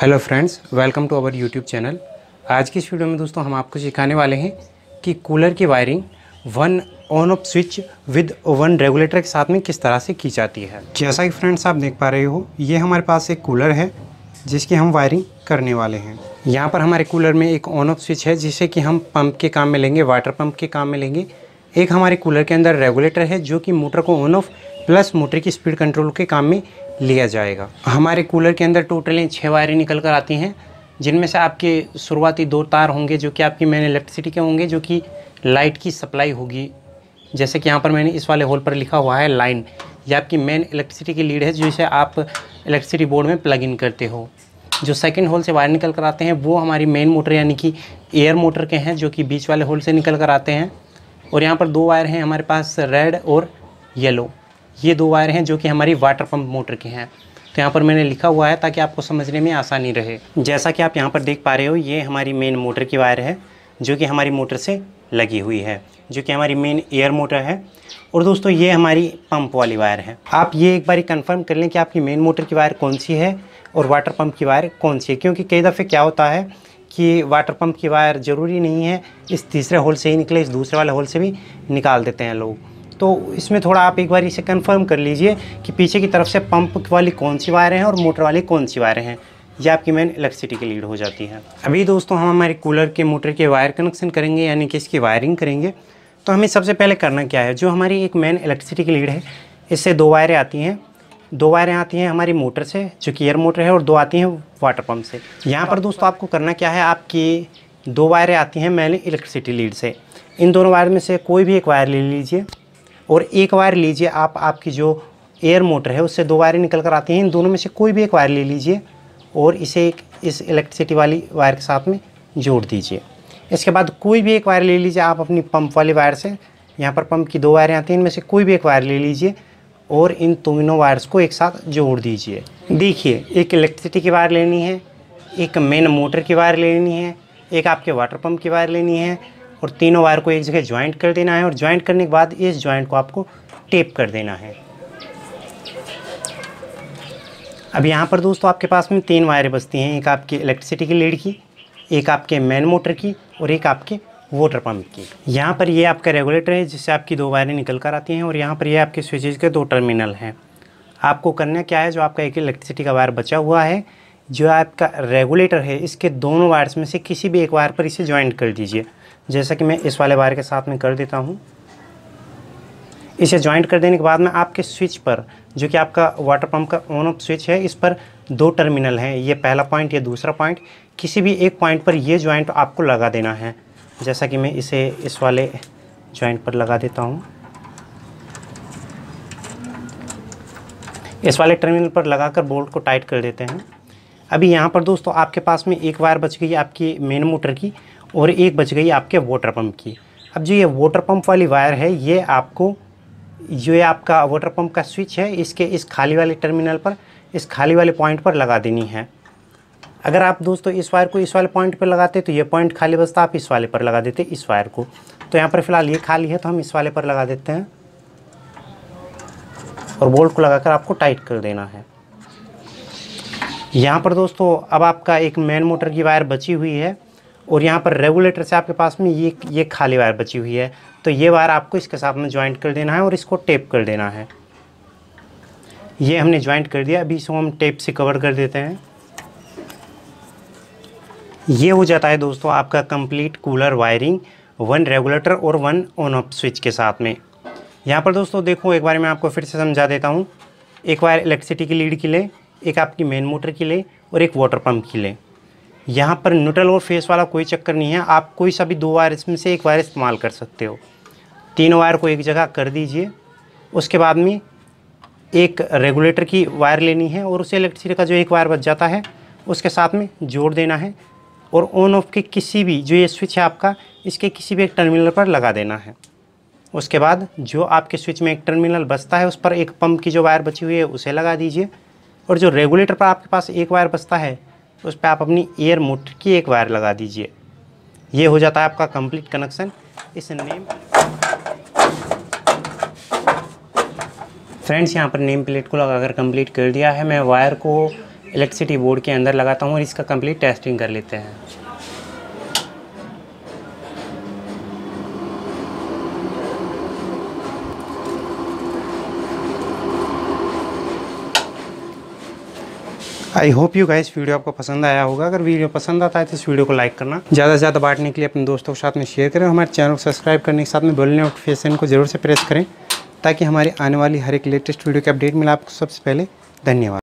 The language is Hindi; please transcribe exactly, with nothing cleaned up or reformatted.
Hello friends, welcome to our YouTube channel. आज की इस वीडियो में दोस्तों हम आपको सिखाने वाले हैं कि कूलर की wiring one on off switch with one regulator के साथ में किस तरह से की जाती है। जैसा कि फ्रेंड्स आप देख पा रहे हो, ये हमारे पास एक कूलर है जिसकी हम वायरिंग करने वाले हैं। यहाँ पर हमारे कूलर में एक ऑन ऑफ स्विच है जिसे कि हम पंप के काम में लेंगे, वाटर पंप के काम में लेंगे। एक हमारे कूलर के अंदर रेगुलेटर है जो कि मोटर को ऑन ऑफ प्लस मोटर की स्पीड कंट्रोल के काम में लिया जाएगा। हमारे कूलर के अंदर टोटल छः वायरें निकल कर आती हैं, जिनमें से आपके शुरुआती दो तार होंगे जो कि आपकी मैंने इलेक्ट्रिसिटी के होंगे, जो कि लाइट की सप्लाई होगी। जैसे कि यहाँ पर मैंने इस वाले होल पर लिखा हुआ है लाइन, ये आपकी मेन इलेक्ट्रिसिटी की लीड है जिसे आप इलेक्ट्रिसिटी बोर्ड में प्लग इन करते हो। जो सेकंड होल से वायर निकल कर आते हैं वो हमारी मेन मोटर यानी कि एयर मोटर के हैं, जो कि बीच वाले होल से निकल कर आते हैं। और यहाँ पर दो वायर हैं हमारे पास, रेड और येलो, ये दो वायर हैं जो कि हमारी वाटर पंप मोटर के हैं। तो यहाँ पर मैंने लिखा हुआ है ताकि आपको समझने में आसानी रहे। जैसा कि आप यहाँ पर देख पा रहे हो, ये हमारी मेन मोटर की वायर है जो कि हमारी मोटर से लगी हुई है, जो कि हमारी मेन एयर मोटर है। और दोस्तों ये हमारी पंप वाली वायर है। आप ये एक बार कंफर्म कर लें कि आपकी मेन मोटर की वायर कौन सी है और वाटर पंप की वायर कौन सी है, क्योंकि कई दफ़े क्या होता है कि वाटर पंप की वायर ज़रूरी नहीं है इस तीसरे होल से ही निकले, इस दूसरे वाले होल से भी निकाल देते हैं लोग। तो इसमें थोड़ा आप एक बार इसे कंफर्म कर लीजिए कि पीछे की तरफ से पंप वाली कौन सी वायर हैं और मोटर वाली कौन सी वायर हैं। ये आपकी मेन इलेक्ट्रिसिटी की लीड हो जाती है। अभी दोस्तों हम हमारे कूलर के मोटर के वायर कनेक्शन करेंगे, यानी कि इसकी वायरिंग करेंगे। तो हमें सबसे पहले करना क्या है, जो हमारी एक मेन इलेक्ट्रिसिटी की लीड है, इससे दो वायरें आती हैं। दो वायरें आती हैं हमारी मोटर से जो कि एयर मोटर है, और दो आती हैं वाटर पंप से। यहाँ पर दोस्तों आपको करना क्या है, आपकी दो वायरें आती हैं मेन इलेक्ट्रिसिटी लीड से। इन दोनों वायर में से कोई भी एक वायर ले लीजिए और एक वायर लीजिए आप आपकी जो एयर मोटर है, उससे दो वायरें निकल कर आती हैं। इन दोनों में से कोई भी एक वायर ले लीजिए और इसे एक इस इलेक्ट्रिसिटी वाली वायर के साथ में जोड़ दीजिए। इसके बाद कोई भी एक वायर ले लीजिए आप अपनी पंप वाली वायर से। यहाँ पर पंप की दो वायरें आती हैं, इनमें से कोई भी एक वायर ले लीजिए और इन तीनों वायर्स को एक साथ जोड़ दीजिए। देखिए, एक इलेक्ट्रिसिटी की वायर लेनी है, एक मेन मोटर की वायर लेनी है, एक आपके वाटर पंप की वायर लेनी है, और तीनों वायर को एक जगह ज्वाइंट कर देना है। और ज्वाइंट करने के बाद इस ज्वाइंट को आपको टेप कर देना है। अब यहाँ पर दोस्तों आपके पास में तीन वायरें बचती हैं, एक आपकी इलेक्ट्रिसिटी की लीड की, एक आपके मेन मोटर की और एक आपके वाटर पंप की। यहाँ पर ये आपका रेगुलेटर है जिससे आपकी दो वायरें निकल कर आती हैं, और यहाँ पर ये आपके स्विचेज के दो टर्मिनल हैं। आपको करना क्या है, जो आपका एक इलेक्ट्रिसिटी का वायर बचा हुआ है, जो आपका रेगुलेटर है, इसके दोनों वायर्स में से किसी भी एक वायर पर इसे ज्वाइंट कर दीजिए। जैसा कि मैं इस वाले वायर के साथ में कर देता हूँ। इसे ज्वाइंट कर देने के बाद में आपके स्विच पर, जो कि आपका वाटर पंप का ऑन ऑफ स्विच है, इस पर दो टर्मिनल हैं, ये पहला पॉइंट ये दूसरा पॉइंट, किसी भी एक पॉइंट पर यह ज्वाइंट आपको लगा देना है। जैसा कि मैं इसे इस वाले जॉइंट पर लगा देता हूँ, इस वाले टर्मिनल पर लगाकर बोल्ट को टाइट कर देते हैं। अभी यहाँ पर दोस्तों आपके पास में एक वायर बच गई आपकी मेन मोटर की और एक बच गई आपके वाटर पंप की। अब जो ये वाटर पंप वाली वायर है, ये आपको, जो ये आपका वाटर पंप का स्विच है, इसके इस खाली वाले टर्मिनल पर, इस खाली वाले पॉइंट पर लगा देनी है। अगर आप दोस्तों इस वायर को इस वाले पॉइंट पर लगाते तो ये पॉइंट खाली बचता, आप इस वाले पर लगा देते इस वायर को। तो यहाँ पर फिलहाल ये खाली है तो हम इस वाले पर लगा देते हैं और बोल्ट को लगाकर आपको टाइट कर देना है। यहाँ पर दोस्तों अब आपका एक मेन मोटर की वायर बची हुई है और यहाँ पर रेगुलेटर से आपके पास में ये ये खाली वायर बची हुई है। तो ये वायर आपको इसके साथ में ज्वाइंट कर देना है और इसको टेप कर देना है। ये हमने ज्वाइंट कर दिया, अभी इसको हम टेप से कवर कर देते हैं। ये हो जाता है दोस्तों आपका complete cooler wiring one regulator और वन ऑन ऑफ स्विच के साथ में। यहाँ पर दोस्तों देखो, एक बार मैं आपको फिर से समझा देता हूँ। एक वायर इलेक्ट्रिसिटी की लीड की ले, एक आपकी मेन मोटर की ले और एक वाटर पंप की ले। यहाँ पर न्यूट्रल और फेस वाला कोई चक्कर नहीं है, आप कोई सा भी दो वायर इसमें से एक वायर इस्तेमाल कर सकते हो। तीनों वायर को एक जगह कर दीजिए। उसके बाद में एक रेगुलेटर की वायर लेनी है और उसे इलेक्ट्रिसिटी का जो एक वायर बच जाता है उसके साथ में जोड़ देना है और ऑन ऑफ के किसी भी, जो ये स्विच है आपका, इसके किसी भी एक टर्मिनल पर लगा देना है। उसके बाद जो आपके स्विच में एक टर्मिनल बचता है उस पर एक पंप की जो वायर बची हुई है उसे लगा दीजिए, और जो रेगुलेटर पर आपके पास एक वायर बचता है उस पर आप अपनी एयर मोटर की एक वायर लगा दीजिए। ये हो जाता है आपका कंप्लीट कनेक्शन। इस नेम फ्रेंड्स यहाँ पर नेम प्लेट को लगाकर कंप्लीट कर दिया है। मैं वायर को इलेक्ट्रिसिटी बोर्ड के अंदर लगाता हूँ और इसका कंप्लीट टेस्टिंग कर लेते हैं। I hope you guys video आपको पसंद आया होगा। अगर वीडियो पसंद आता है तो इस वीडियो को लाइक करना, ज़्यादा से ज़्यादा बांटने के लिए अपने दोस्तों के साथ में शेयर करें। हमारे चैनल को सब्सक्राइब करने के साथ में बेल नोटिफिकेशन को जरूर से प्रेस करें ताकि हमारी आने वाली हर एक लेटेस्ट वीडियो की अपडेट मिले आपको सबसे पहले। धन्यवाद।